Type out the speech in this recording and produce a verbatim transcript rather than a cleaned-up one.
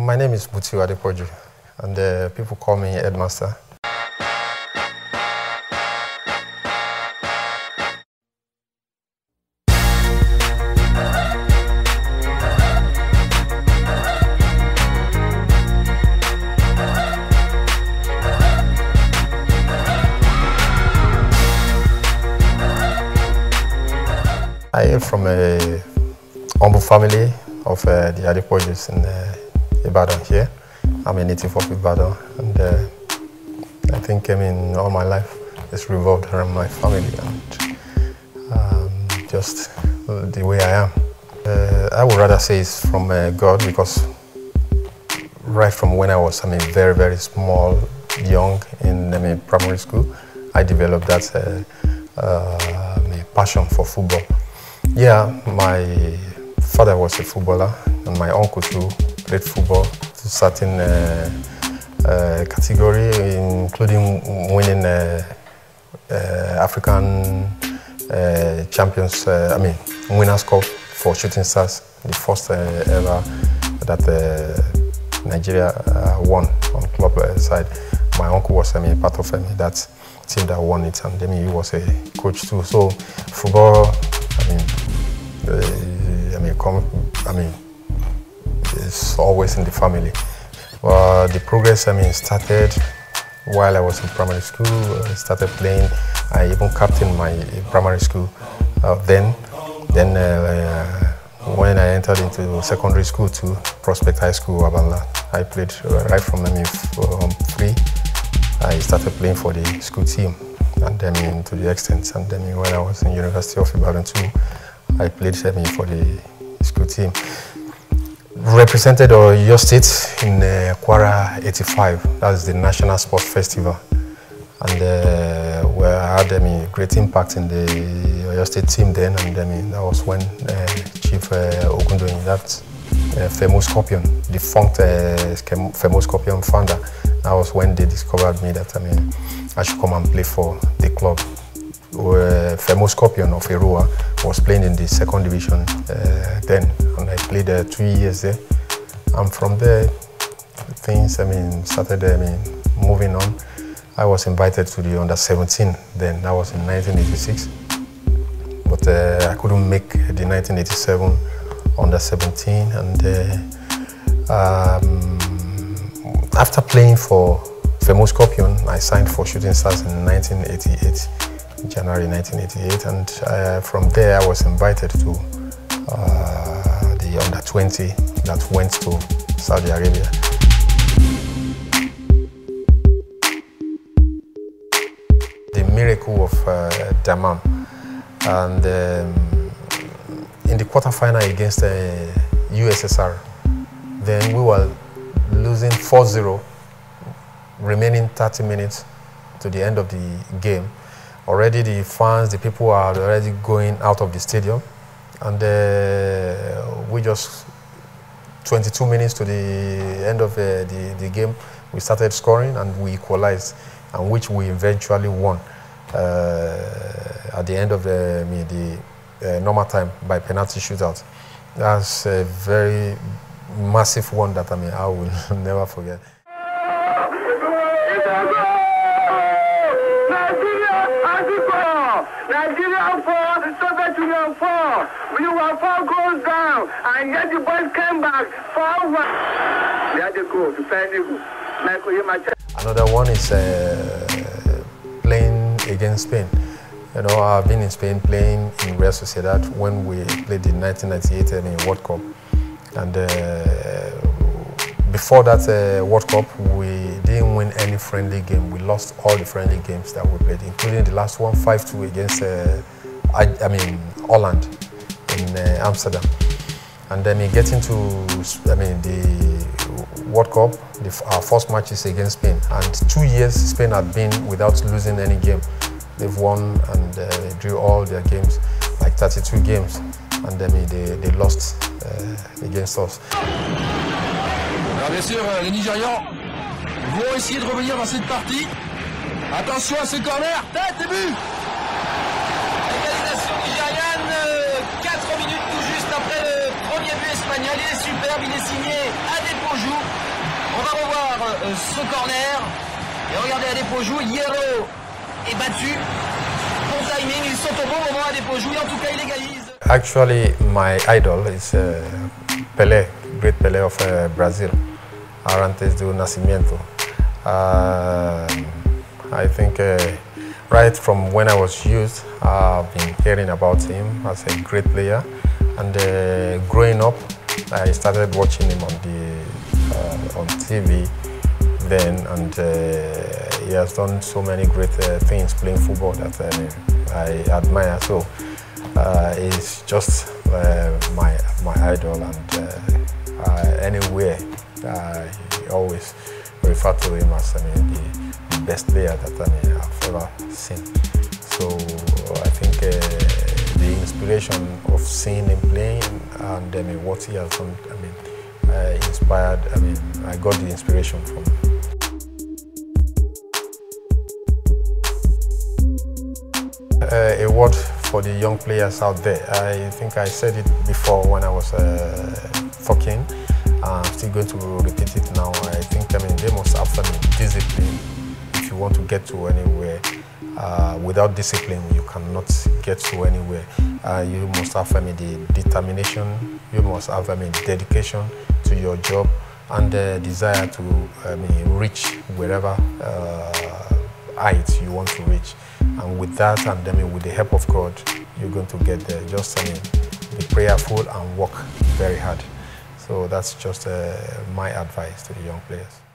My name is Bhutti Adepoju, and uh, people call me Headmaster. I am from a humble family of uh, the Adepojus in uh, Ibadan here. I'm a native of Ibadan, and uh, I think I mean all my life it's revolved around my family and um, just the way I am. Uh, I would rather say it's from uh, God, because right from when I was I mean very very small, young in I mean primary school, I developed that uh, uh, I mean, passion for football. Yeah, my father was a footballer, and my uncle too played football to certain uh, uh, category, including winning uh, uh, African uh, champions. Uh, I mean, winners' cup for Shooting Stars, the first uh, ever that uh, Nigeria uh, won on club side. My uncle was, I mean, part of I mean, that team that won it, and then I mean, he was a coach too. So football, I mean, uh, I mean, come, I mean, it's always in the family. Uh, the progress, I mean, started while I was in primary school. I started playing. I even captained my primary school uh, then. Then uh, uh, when I entered into secondary school too, Prospect High School, Abanla, I played uh, right from I mean, um, three. I started playing for the school team, and then I mean, to the extent, and then when I was in University of Ibadan too, I played I mean, for the school team. Represented Oyo State in uh, Kwara eighty-five. That's the National Sports Festival, and uh, where I had I mean, a great impact in the Oyo State team then. And I mean, that was when uh, Chief uh, Ogundowen, that uh, Femo Scorpion, defunct uh, Femo Scorpion founder, that was when they discovered me that I mean I should come and play for the club. Uh, Femo Scorpion of Eroa was playing in the second division uh, then, and I played uh, two years there. And from there, things I mean started I mean moving on. I was invited to the under seventeen then. That was in nineteen eighty-six, but uh, I couldn't make the nineteen eighty-seven under seventeen. And uh, um, after playing for Femo Scorpion, I signed for Shooting Stars in nineteen eighty-eight. January nineteen eighty-eight, and uh, from there I was invited to uh, the under twenty that went to Saudi Arabia. The miracle of uh, Daman, and um, in the quarterfinal against uh, U S S R, then we were losing four zero, remaining thirty minutes to the end of the game. Already the fans, the people are already going out of the stadium, and uh, we just twenty-two minutes to the end of uh, the, the game, we started scoring and we equalized, and which we eventually won uh, at the end of the, I mean, the uh, normal time by penalty shootout. That's a very massive one that I mean I will never forget. Nigeria four, Soviet Union four. We were four goals down, and yet the boys came back four one. They had a goal to Michael. Another one is uh, playing against Spain. You know, I've been in Spain playing in Real Sociedad when we played the nineteen ninety-eight I mean, World Cup. And uh, before that uh, World Cup, we didn't win any friendly game. We lost all the friendly games that we played, including the last one, five two against, uh, I, I mean, Holland in uh, Amsterdam. And then we get into, I mean, the World Cup, the, our first match is against Spain. And two years Spain had been without losing any game. They've won and uh, they drew all their games, like thirty-two games. And then they, they lost uh, against us. Alors bien sûr, les Nigérians vont essayer de revenir dans cette partie. Attention à ce corner, tête et but. Égalisation nigériane, quatre minutes tout juste après le premier but espagnol. Il est superbe, il est signé Adepoju. va revoir euh, ce corner. Et regardez Adepoju, Hierro est battu. Bon timing, il saute au bon moment Adepoju, et en tout cas il égalise. Actually, my idol is uh, Pelé, great Pelé of uh, Brazil, Arantes do Nascimento. Uh, I think uh, right from when I was youth, I've been hearing about him as a great player. And uh, growing up, I started watching him on the uh, on T V then, and uh, he has done so many great uh, things playing football that uh, I admire. So uh, he's just uh, my my idol, and uh, uh, anywhere I always refer to him as I mean, the best player that I mean, I've ever seen. So I think. Uh, The inspiration of seeing him playing and I mean, what he has done, I mean, uh, inspired, I mean, I got the inspiration from him. Uh, a word for the young players out there. I think I said it before when I was uh, talking. I'm still going to repeat it now. I think, I mean, they must have some discipline if you want to get to anywhere. Uh, without discipline, you cannot get to anywhere. Uh, you must have, I mean, the determination, you must have, I mean, dedication to your job and the desire to, I mean, reach wherever uh, height you want to reach. And with that, and I mean, with the help of God, you're going to get there. Just, I mean, be prayerful and work very hard. So that's just uh, my advice to the young players.